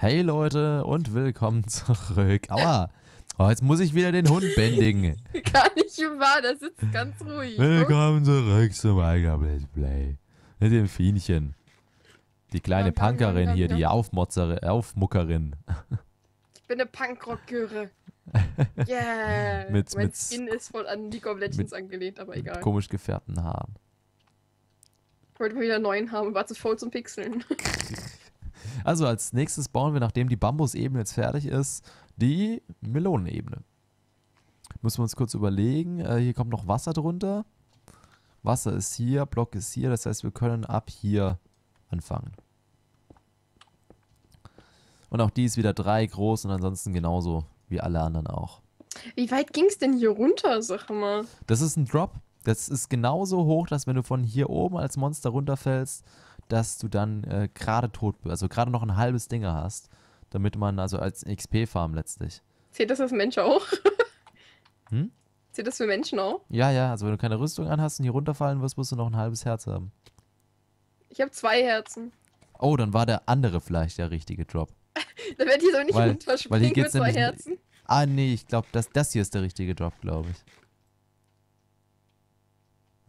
Hey Leute und willkommen zurück. Aua, oh, jetzt muss ich wieder den Hund bändigen. Gar nicht wahr, der sitzt ganz ruhig. Willkommen zurück zum Let's Play. Mit dem Fienchen. Die kleine Punkerin hier, die Aufmuckerin. Ich bin eine Punkrocköre. Yeah. Mein Skin ist voll an League of Legends angelehnt, aber egal. Mit komisch gefärbten Haaren. Ich wollte mal wieder einen neuen haben, war zu voll zum Pixeln. Also als nächstes bauen wir, nachdem die Bambusebene jetzt fertig ist, die Melonenebene. Müssen wir uns kurz überlegen. Hier kommt noch Wasser drunter. Wasser ist hier, Block ist hier. Das heißt, wir können ab hier anfangen. Und auch die ist wieder 3 groß und ansonsten genauso wie alle anderen auch. Wie weit ging es denn hier runter, sag mal? Das ist ein Drop. Das ist genauso hoch, dass wenn du von hier oben als Monster runterfällst, dass du dann gerade tot bist, also gerade noch ein halbes Dinger hast, damit man also als XP-Farm letztlich. Zählt das als Mensch auch? Hm? Zählt das für Menschen auch? Ja, ja, also wenn du keine Rüstung anhast und hier runterfallen wirst, musst du noch ein halbes Herz haben. Ich habe 2 Herzen. Oh, dann war der andere vielleicht der richtige Drop. Da werde ich jetzt auch nicht runterspringen mit 2 Herzen. Ah, nee, ich glaube, das hier ist der richtige Drop, glaube ich.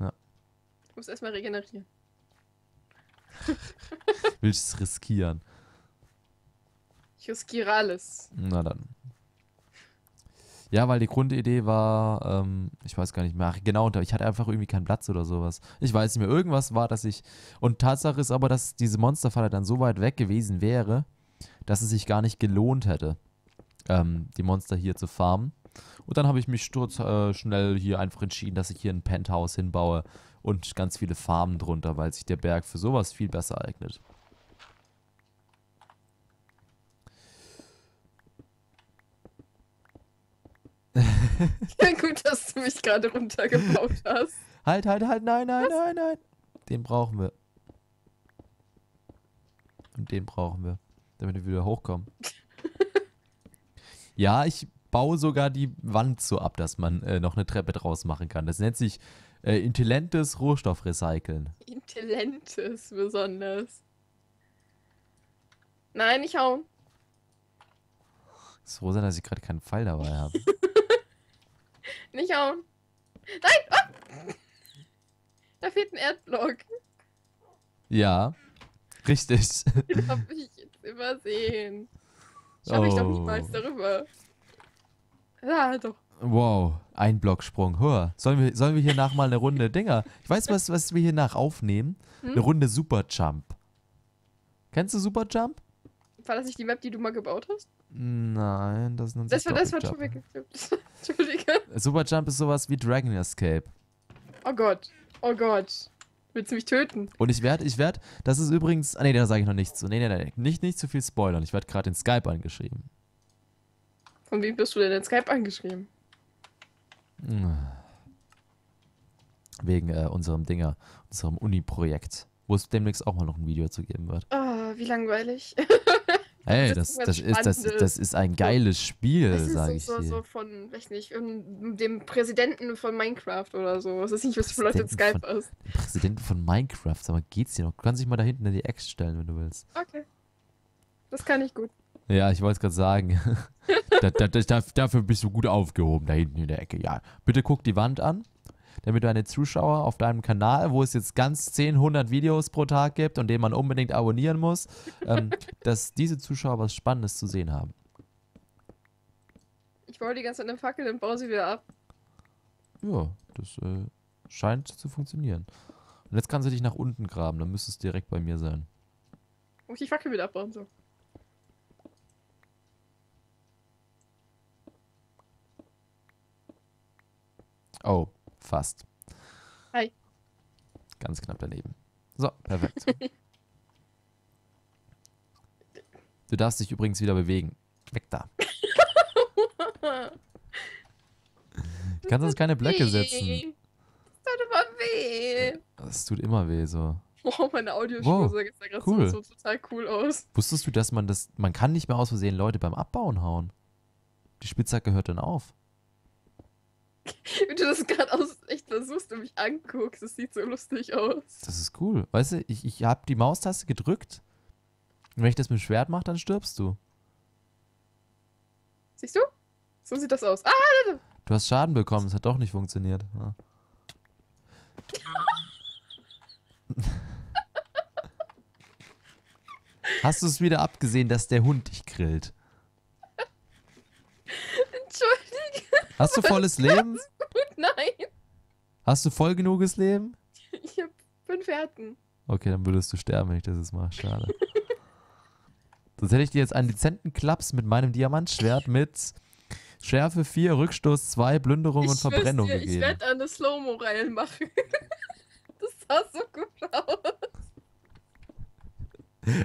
Ja. Ich muss erstmal regenerieren. Willst du es riskieren? Ich riskiere alles. Na dann. Ja, weil die Grundidee war, ich weiß gar nicht mehr, genau, ich hatte einfach irgendwie keinen Platz oder sowas. Ich weiß nicht mehr, irgendwas war, dass ich... Und Tatsache ist aber, dass diese Monsterfalle dann so weit weg gewesen wäre, dass es sich gar nicht gelohnt hätte, die Monster hier zu farmen. Und dann habe ich mich schnell hier einfach entschieden, dass ich hier ein Penthouse hinbaue. Und ganz viele Farmen drunter, weil sich der Berg für sowas viel besser eignet. Ja, gut, dass du mich gerade runtergebaut hast. Halt, halt, halt, nein, nein, nein, nein. Den brauchen wir. Und den brauchen wir, damit wir wieder hochkommen. Ja, ich baue sogar die Wand so ab, dass man noch eine Treppe draus machen kann. Das nennt sich... intelligentes Rohstoffrecyceln. Intelligentes besonders. Nein, ich hau. Ist froh sein, dass ich gerade keinen Pfeil dabei habe. Nicht hauen. Nein! Oh! Da fehlt ein Erdblock. Ja, richtig. Den hab ich jetzt übersehen. Schaffe ich doch niemals darüber. Ja, doch. Wow, ein Blocksprung. Hör, sollen wir hier nach mal eine Runde Dinger? Ich weiß, was wir hier nach aufnehmen. Hm? Eine Runde Super Jump. Kennst du Super Jump? War das nicht die Map, die du mal gebaut hast? Nein, das ist eine Das war Entschuldige. Super Jump ist sowas wie Dragon Escape. Oh Gott, oh Gott. Willst du mich töten? Und ich werde, das ist übrigens, ah nee, da sage ich noch nichts zu. Nee, nee, nee, nicht zu viel spoilern. Ich werde gerade in Skype angeschrieben. Von wem bist du denn in Skype angeschrieben? Wegen unserem Dinger, unserem Uni-Projekt, wo es demnächst auch mal noch ein Video zu geben wird. Oh, wie langweilig. Hey, das ist ein geiles Spiel, sage ich dir. So von, weiß nicht, dem Präsidenten von Minecraft oder so. Das ist nicht, was für Leute in Skype ist. Präsidenten von Minecraft, sag mal, geht's dir noch? Du kannst dich mal da hinten in die Ecke stellen, wenn du willst. Okay, das kann ich gut. Ja, ich wollte es gerade sagen. Dafür bist du gut aufgehoben, da hinten in der Ecke. Ja, bitte guck die Wand an, damit deine Zuschauer auf deinem Kanal, wo es jetzt ganz 100 Videos pro Tag gibt und den man unbedingt abonnieren muss, dass diese Zuschauer was Spannendes zu sehen haben. Ich baue die ganze Zeit eine Fackel, dann baue sie wieder ab. Ja, das scheint zu funktionieren. Und jetzt kannst du dich nach unten graben, dann müsste es direkt bei mir sein. Muss ich die Fackel wieder abbauen, so. Oh, fast. Hi. Ganz knapp daneben. So, perfekt. Du darfst dich übrigens wieder bewegen. Weg da. Ich kann sonst keine Blöcke setzen. Das tut immer weh. Das tut immer weh, so. Oh, meine Audiospur sieht da gerade so total cool aus. Wusstest du, dass man kann nicht mehr aus Versehen Leute beim Abbauen hauen? Die Spitzhacke hört dann auf. Wenn du das gerade echt versuchst und mich anguckst, das sieht so lustig aus. Das ist cool. Weißt du, ich habe die Maustaste gedrückt Und wenn ich das mit dem Schwert mache, dann stirbst du. Siehst du? So sieht das aus. Ah! Du hast Schaden bekommen, es hat doch nicht funktioniert. Ja. Hast du es wieder abgesehen, dass der Hund dich grillt? Entschuldige. Hast du volles Leben? Gut, nein. Hast du voll genuges Leben? Ich hab 5 Herzen. Okay, dann würdest du sterben, wenn ich das jetzt mache. Schade. Sonst hätte ich dir jetzt einen dezenten Klaps mit meinem Diamantschwert mit Schärfe 4, Rückstoß 2, Plünderung und Verbrennung gegeben. Ich werde eine Slow-Mo-Reihe machen. Das sah so gut aus.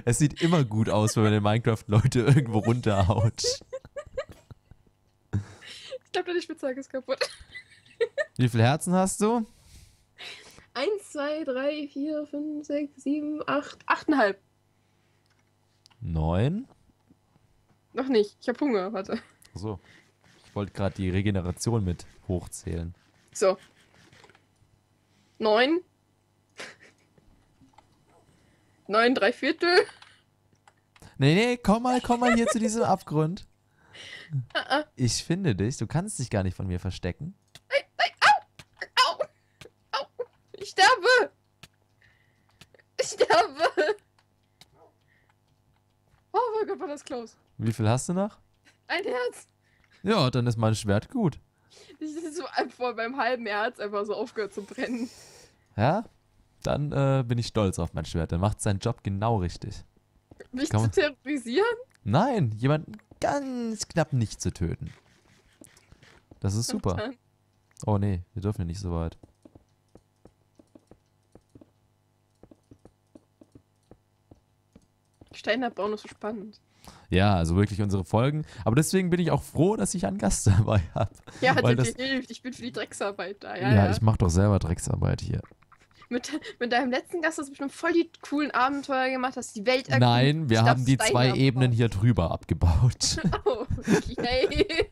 Es sieht immer gut aus, wenn man in Minecraft Leute irgendwo runterhaut. Ich glaube, deine Spitzhacke ist kaputt. Wie viele Herzen hast du? 1, 2, 3, 4, 5, 6, 7, 8, 8,5. 9? Noch nicht, ich habe Hunger, warte. Achso, ich wollte gerade die Regeneration mit hochzählen. So. 9. 9 3/4. Nee, komm mal hier zu diesem Abgrund. Ich finde dich, du kannst dich gar nicht von mir verstecken. Nein, au! Au! Au! Ich sterbe! Ich sterbe! Oh mein Gott, war das close. Wie viel hast du noch? 1 Herz. Ja, dann ist mein Schwert gut. Das ist so vor beim halben Herz einfach so aufgehört zu brennen. Ja, dann bin ich stolz auf mein Schwert. Dann macht seinen Job genau richtig. Mich zu terrorisieren? Nein, jemanden ganz knapp nicht zu töten. Das ist super. Oh nee, wir dürfen ja nicht so weit. Stein abbauen ist so spannend. Ja, also wirklich unsere Folgen. Aber deswegen bin ich auch froh, dass ich einen Gast dabei habe. Ja, weil das hilft. Ich bin für die Drecksarbeit da. Ja, ich mache doch selber Drecksarbeit hier. Mit deinem letzten Gast hast du bestimmt voll die coolen Abenteuer gemacht, hast die Welt erkundet. Nein, wir haben die 2 Ebenen hier drüber abgebaut. Oh, okay.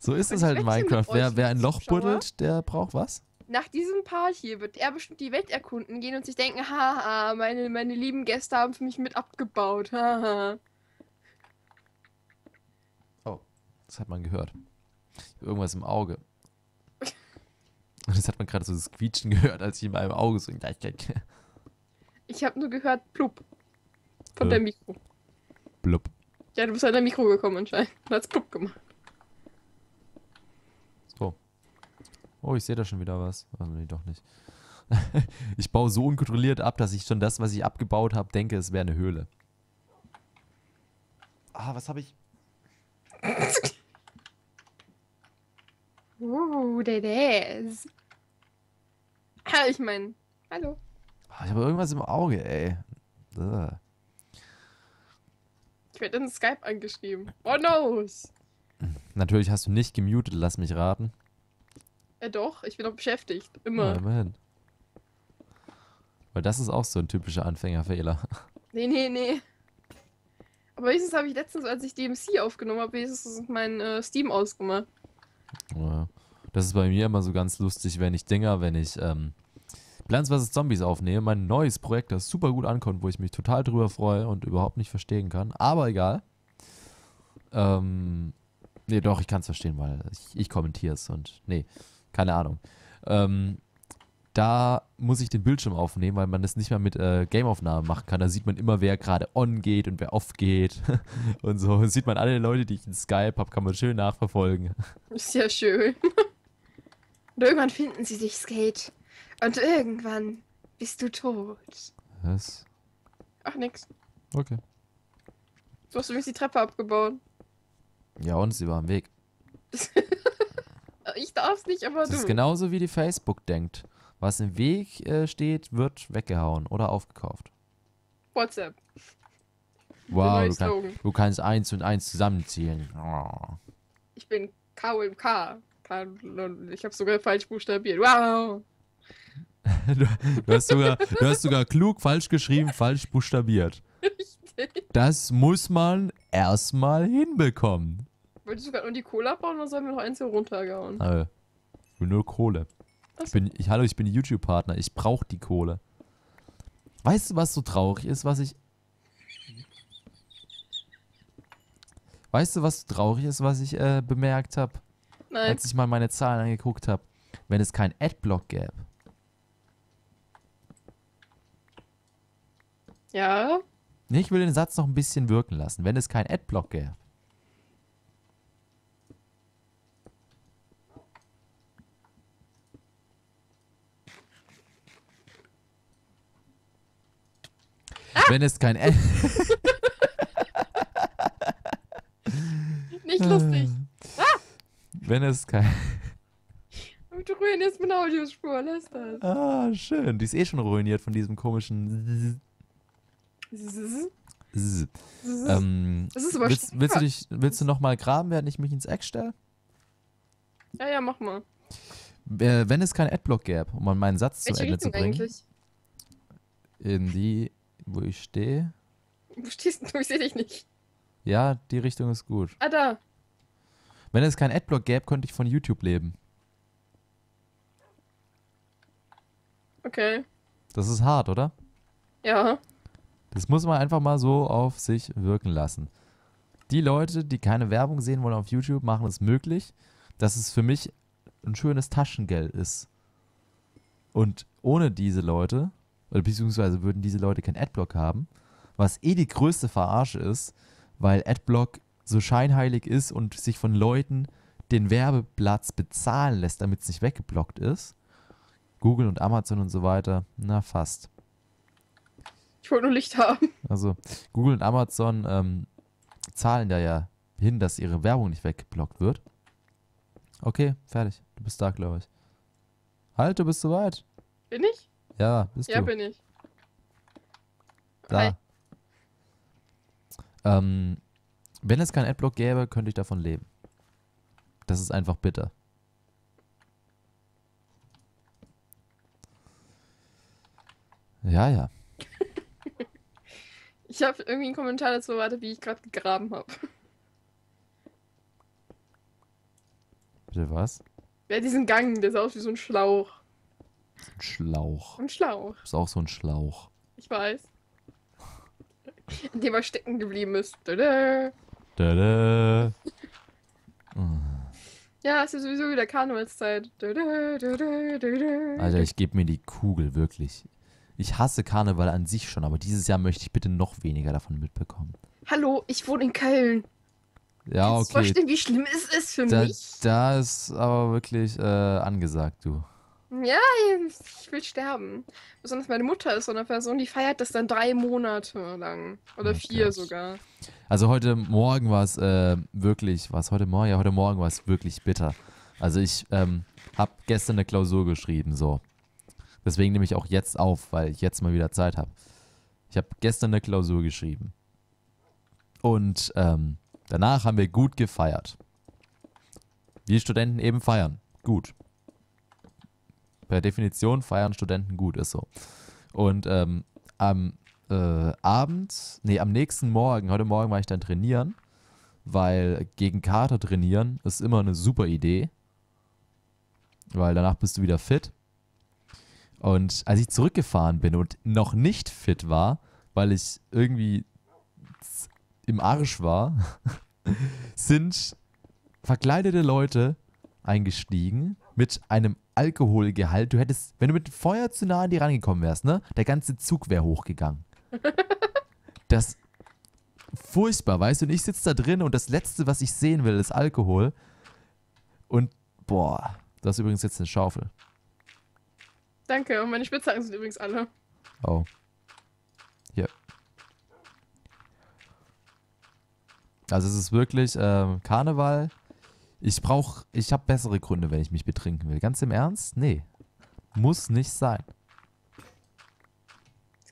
So ist es halt in Minecraft. Wer ein Loch buddelt, der braucht was? Nach diesem Part hier wird er bestimmt die Welt erkunden gehen und sich denken, haha, meine lieben Gäste haben für mich mit abgebaut, haha. Oh, das hat man gehört. Ich habe irgendwas im Auge. Und das hat man gerade so das Quietschen gehört, als ich in meinem Auge so... Ich habe nur gehört, plupp. Von deinem Mikro. Plupp. Ja, du bist halt an dein Mikro gekommen anscheinend. Du hast plupp gemacht. Oh, ich sehe da schon wieder was. Also nee, doch nicht. Ich baue so unkontrolliert ab, dass ich schon das, was ich abgebaut habe, denke, es wäre eine Höhle. Ah, was habe ich? Oh, der ist. Ah, ich meine, hallo. Ich habe irgendwas im Auge, ey. Ich werde in Skype angeschrieben. Oh no! Natürlich hast du nicht gemutet, lass mich raten. Ja doch, ich bin doch beschäftigt, immer. Ja, immerhin. Weil das ist auch so ein typischer Anfängerfehler. Nee. Aber wenigstens habe ich letztens, als ich DMC aufgenommen habe, wenigstens mein Steam ausgemacht. Ja. Das ist bei mir immer so ganz lustig, wenn ich Plants vs. Zombies aufnehme, mein neues Projekt, das super gut ankommt, wo ich mich total drüber freue und überhaupt nicht verstehen kann, aber egal. Nee, doch, ich kann es verstehen, weil ich kommentiere es und nee. Keine Ahnung. Da muss ich den Bildschirm aufnehmen, weil man das nicht mehr mit Gameaufnahmen machen kann. Da sieht man immer, wer gerade on geht und wer off geht. Und so sieht man alle Leute, die ich in Skype habe, kann man schön nachverfolgen. Ist ja schön. Und irgendwann finden sie dich, Skate. Und irgendwann bist du tot. Was? Ach, nix. Okay. Du hast übrigens die Treppe abgebaut. Ja, und sie war am Weg. Ich darf's nicht, aber das du. Das ist genauso wie die Facebook denkt. Was im Weg steht, wird weggehauen oder aufgekauft. WhatsApp. Wow, du kannst 1 und 1 zusammenzählen. Oh. Ich bin KMK. Ich habe sogar falsch buchstabiert. Wow. du hast sogar klug falsch geschrieben, falsch buchstabiert. Richtig. Das muss man erstmal hinbekommen. Wolltest du gerade nur die Kohle abbauen oder sollen wir noch eins hier runtergehauen? Nö. Ich will nur Kohle. Hallo, ich bin YouTube-Partner. Ich brauche die Kohle. Weißt du, was so traurig ist, was ich Weißt du, was traurig ist, was ich bemerkt habe? Nein. Als ich mal meine Zahlen angeguckt habe. Wenn es kein Adblock gäbe. Ja? Ich will den Satz noch ein bisschen wirken lassen. Wenn es kein Adblock gäbe. Ah! Wenn es kein Ad... Nicht lustig. Ah! Wenn es kein... Du ruinierst meine Audiospur, lass das. Ah, schön. Die ist eh schon ruiniert von diesem komischen... Willst du noch mal graben, während ich mich ins Eck stelle? Ja, ja, mach mal. Wenn es kein Adblock gäbe, um meinen Satz zu Ende zu bringen. Eigentlich? In die, wo ich stehe. Wo stehst du? Ich sehe dich nicht. Ja, die Richtung ist gut. Ah, da. Wenn es kein Adblock gäbe, könnte ich von YouTube leben. Okay. Das ist hart, oder? Ja. Das muss man einfach mal so auf sich wirken lassen. Die Leute, die keine Werbung sehen wollen auf YouTube, machen es möglich, dass es für mich ein schönes Taschengeld ist. Und ohne diese Leute, oder beziehungsweise würden diese Leute keinen Adblock haben, was eh die größte Verarsche ist, weil Adblock so scheinheilig ist und sich von Leuten den Werbeplatz bezahlen lässt, damit es nicht weggeblockt ist. Google und Amazon und so weiter, na fast. Ich wollte nur Licht haben. Also Google und Amazon zahlen da ja hin, dass ihre Werbung nicht weggeblockt wird. Okay, fertig. Du bist da, glaube ich. Halt, du bist soweit. Bin ich? Ja, bist du. Ja, bin ich. Da. Wenn es keinen Adblock gäbe, könnte ich davon leben. Das ist einfach bitter. Ja, ja. Ich habe irgendwie einen Kommentar dazu erwartet, wie ich gerade gegraben habe. Bitte was? Ja, diesen Gang, der sah aus wie so ein Schlauch. Ein Schlauch. Ein Schlauch. Ist auch so ein Schlauch. Ich weiß. In dem er stecken geblieben ist. Tada. Tada. Ja, es ist sowieso wieder Karnevalszeit. Tada, tada, tada. Alter, ich gebe mir die Kugel, wirklich. Ich hasse Karneval an sich schon, aber dieses Jahr möchte ich bitte noch weniger davon mitbekommen. Hallo, ich wohne in Köln. Ja, okay. Kannst du verstehen, wie schlimm es ist für mich? Da ist aber wirklich angesagt, du. Ja, ich will sterben. Besonders meine Mutter ist so eine Person, die feiert das dann 3 Monate lang. Oder 4 sogar. Also heute Morgen war es wirklich, was heute Morgen? Ja, heute Morgen war es wirklich bitter. Also ich habe gestern eine Klausur geschrieben, so. Deswegen nehme ich auch jetzt auf, weil ich jetzt mal wieder Zeit habe. Ich habe gestern eine Klausur geschrieben. Und danach haben wir gut gefeiert. Wie Studenten eben feiern. Gut. Per Definition feiern Studenten gut, ist so. Und am nächsten Morgen, heute Morgen war ich dann trainieren, weil gegen Kater trainieren ist immer eine super Idee. Weil danach bist du wieder fit. Und als ich zurückgefahren bin und noch nicht fit war, weil ich irgendwie im Arsch war, sind verkleidete Leute eingestiegen mit einem Alkoholgehalt. Du hättest, wenn du mit Feuer zu nah an die rangekommen wärst, ne, der ganze Zug wäre hochgegangen. Das furchtbar, weißt du? Und ich sitze da drin und das Letzte, was ich sehen will, ist Alkohol. Und boah, du hast übrigens jetzt eine Schaufel. Danke, und meine Spitzhacken sind übrigens alle. Oh. Hier. Also es ist wirklich Karneval. Ich habe bessere Gründe, wenn ich mich betrinken will. Ganz im Ernst? Nee. Muss nicht sein.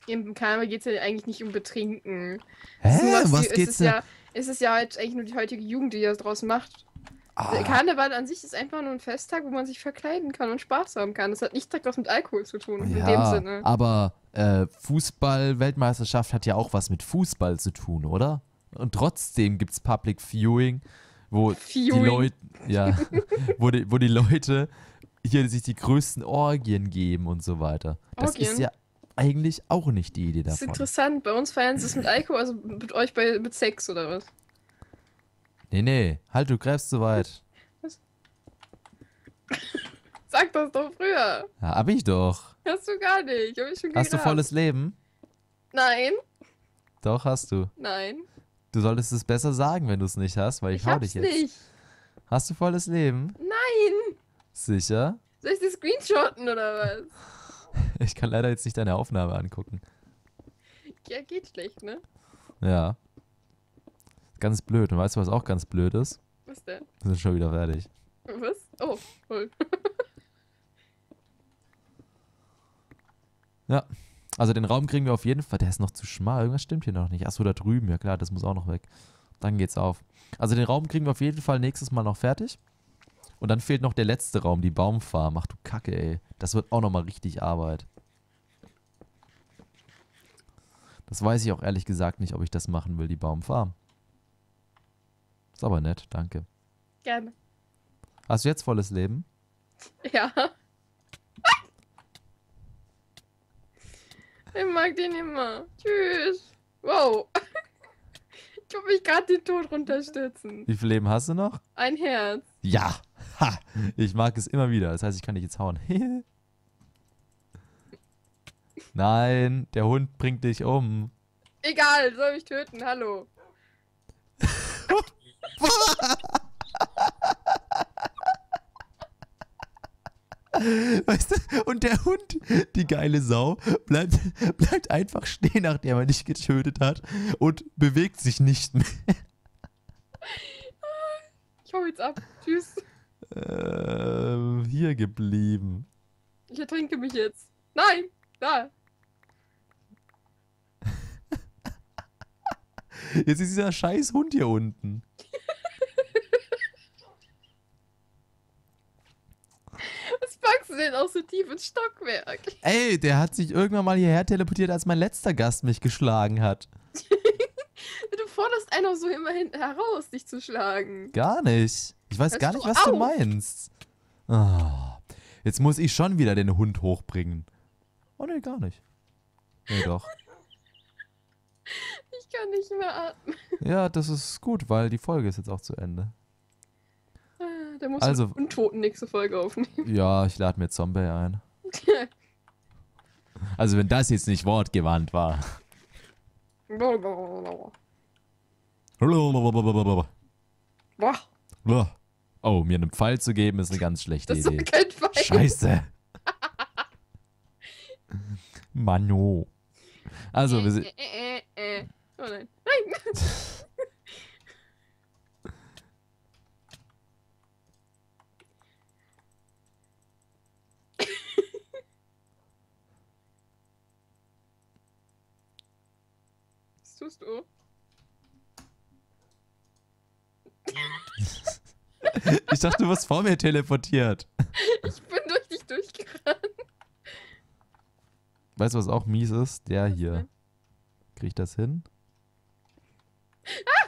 Im Karneval geht es ja eigentlich nicht um Betrinken. Hä? Was geht's denn? Ja, es ist ja halt eigentlich nur die heutige Jugend, die das draus macht. Ah. Karneval an sich ist einfach nur ein Festtag, wo man sich verkleiden kann und Spaß haben kann. Das hat nicht direkt was mit Alkohol zu tun, ja, in dem Sinne. Aber Fußball-Weltmeisterschaft hat ja auch was mit Fußball zu tun, oder? Und trotzdem gibt es Public Viewing, wo die Leute, ja, wo die Leute hier sich die größten Orgien geben und so weiter. Das ist ja eigentlich auch nicht die Idee davon. Das ist interessant. Bei uns feiern sie es mit Alkohol, also mit euch mit Sex oder was? Nee, nee. Halt, du greifst zu weit. Was? Sag das doch früher. Ja, hab ich doch. Hast du gar nicht. Hab ich schon gedacht. Hast du volles Leben? Nein. Doch, hast du. Nein. Du solltest es besser sagen, wenn du es nicht hast, weil ich hau dich jetzt. Ich hab's nicht. Hast du volles Leben? Nein. Sicher? Soll ich die screenshotten oder was? Ich kann leider jetzt nicht deine Aufnahme angucken. Ja, geht schlecht, ne? Ja. Ganz blöd. Und weißt du, was auch ganz blöd ist? Was denn? Wir sind schon wieder fertig. Was? Oh, voll. Ja. Also den Raum kriegen wir auf jeden Fall. Der ist noch zu schmal. Irgendwas stimmt hier noch nicht. Achso, da drüben. Ja klar, das muss auch noch weg. Dann geht's auf. Also den Raum kriegen wir auf jeden Fall nächstes Mal noch fertig. Und dann fehlt noch der letzte Raum, die Baumfarm. Ach du Kacke, ey. Das wird auch nochmal richtig Arbeit. Das weiß ich auch ehrlich gesagt nicht, ob ich das machen will, die Baumfarm. Ist aber nett, danke. Gerne. Hast du jetzt volles Leben? Ja. Ich mag den immer. Tschüss. Wow. Ich hab mich gerade den Tod runterstürzen. Wie viel Leben hast du noch? Ein Herz. Ja. Ha. Ich mag es immer wieder. Das heißt, ich kann dich jetzt hauen. Nein, der Hund bringt dich um. Egal, soll mich töten. Hallo. Weißt du, und der Hund, die geile Sau, bleibt einfach stehen, nachdem er dich getötet hat und bewegt sich nicht mehr. Ich hau jetzt ab. Tschüss. Hier geblieben. Ich ertrinke mich jetzt. Nein, da. Jetzt ist dieser scheiß Hund hier unten. Was packst du denn auch so tief ins Stockwerk? Ey, der hat sich irgendwann mal hierher teleportiert, als mein letzter Gast mich geschlagen hat. Du forderst einen auch so immer hinten heraus, dich zu schlagen. Gar nicht. Ich weiß gar nicht, was du meinst. Oh, jetzt muss ich schon wieder den Hund hochbringen. Oh ne, gar nicht. Nee, doch. Ich kann nicht mehr atmen. Ja, das ist gut, weil die Folge ist jetzt auch zu Ende. Da muss also, ich Untoten nächste Folge aufnehmen. Ja, ich lade mir Zombie ein. Also wenn das jetzt nicht wortgewandt war. Oh, mir einen Pfeil zu geben, ist eine ganz schlechte Idee. Das ist kein Pfeil. Scheiße. Manu. Also, wir sind... Oh nein. Nein. Was tust du? Ich dachte, du wirst vor mir teleportiert. Ich bin durch dich durchgerannt. Weißt du, was auch mies ist? Der hier. Krieg ich das hin? Ah!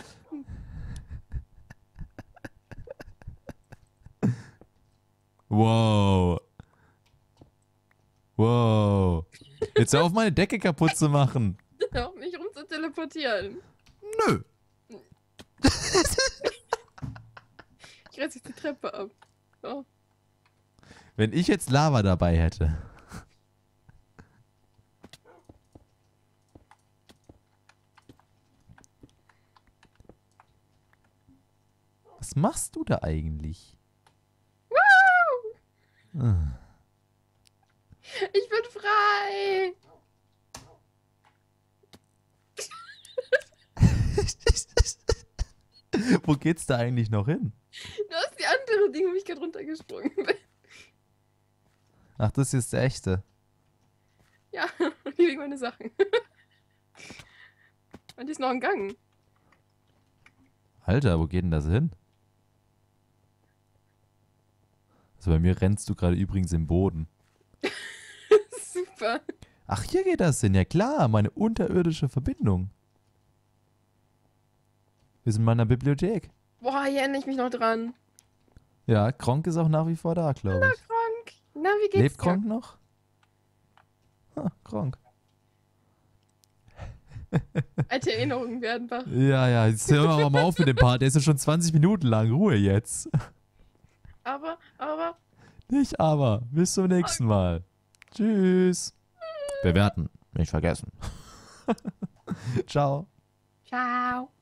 Wow. Wow. Jetzt hör auf, meine Decke kaputt zu machen. Hör auf, mich rum zu teleportieren. Nö. Ich reiß jetzt die Treppe ab. Oh. Wenn ich jetzt Lava dabei hätte. Was machst du da eigentlich? Wow. Ah. Ich bin frei! Wo geht's da eigentlich noch hin? Das ist die andere Ding, wo ich gerade runtergesprungen bin. Ach, das hier ist der echte. Ja, hier liegen meine Sachen. Und die ist noch ein Gang. Alter, wo geht denn das hin? Also bei mir rennst du gerade übrigens im Boden. Super. Ach, hier geht das hin. Ja klar, meine unterirdische Verbindung. Wir sind in meiner Bibliothek. Boah, hier erinnere ich mich noch dran. Ja, Kronk ist auch nach wie vor da, glaube ich. Hallo Kronk. Na, wie geht's dir? Lebt Kronk noch? Ha, Kronk. Alte Erinnerungen werden wach. Ja, ja, jetzt hören wir mal auf mit dem Part. Der ist ja schon 20 Minuten lang. Ruhe jetzt. Aber. Nicht aber. Bis zum nächsten Mal. Tschüss. Bewerten. Nicht vergessen. Ciao. Ciao.